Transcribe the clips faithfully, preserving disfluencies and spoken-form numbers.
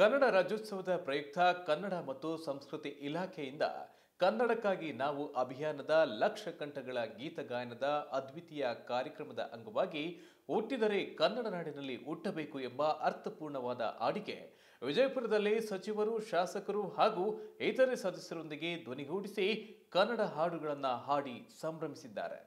ಕನ್ನಡ ರಾಜ್ಯೋತ್ಸವದ ಪ್ರಯುಕ್ತ ಕನ್ನಡ ಮತ್ತು ಸಂಸ್ಕೃತಿ ಇಲಾಖೆಯಿಂದ ಕನ್ನಡಕ್ಕಾಗಿ ನಾವು ಅಭಿಯಾನದ ಲಕ್ಷ ಕಂಠಗಳ ಗೀತಗಾಯನದ ಅದ್ವಿತೀಯ ಕಾರ್ಯಕ್ರಮದ ಅಂಗವಾಗಿ ಹುಟ್ಟಿದರೆ ಕನ್ನಡ ನಾಡಿನಲ್ಲಿ ಹುಟ್ಟಬೇಕು ಎಂಬ ಅರ್ಥಪೂರ್ಣವಾದ ಆಡಿಕೆ ವಿಜಯಪುರದಲ್ಲಿ ಸಚಿವರು ಶಾಸಕರು ಹಾಗೂ ಇತರೆ ಸದಸ್ಯರೊಂದಿಗೆ ಧ್ವನಿಗೂಡಿಸಿ ಕನ್ನಡ ಹಾಡುಗಳನ್ನು ಹಾಡಿ ಸಂಭ್ರಮಿಸಿದ್ದಾರೆ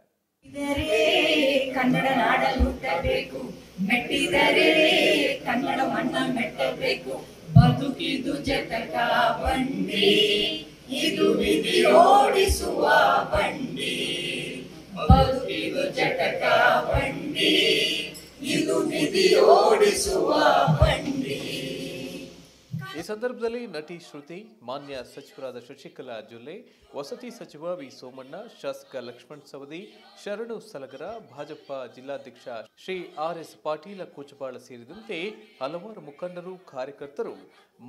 नटी श्रुति मान्य सचिव शशिकला जोल्ले वसति सचिव वि सोमण्ण शासक लक्ष्मण सवदी शरणु सलगर भाजपा जिल्लाध्यक्ष श्री आरएस पाटील कोच्चबाळ सेरिदंते हलवारु मुखंडरु कार्यकर्तरु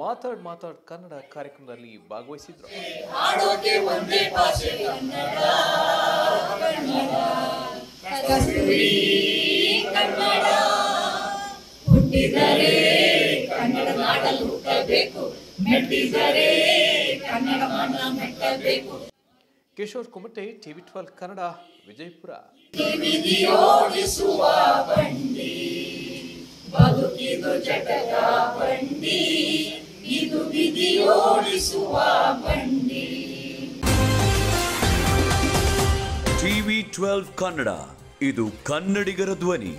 माताड माताड कन्नड कार्यक्रमदल्लि ಭಾಗವಹಿಸಿದರು। Keshav Kumar TV twelve Kannada Vijayapura TV twelve Kannada इदु कन्नडिगर ध्वनि।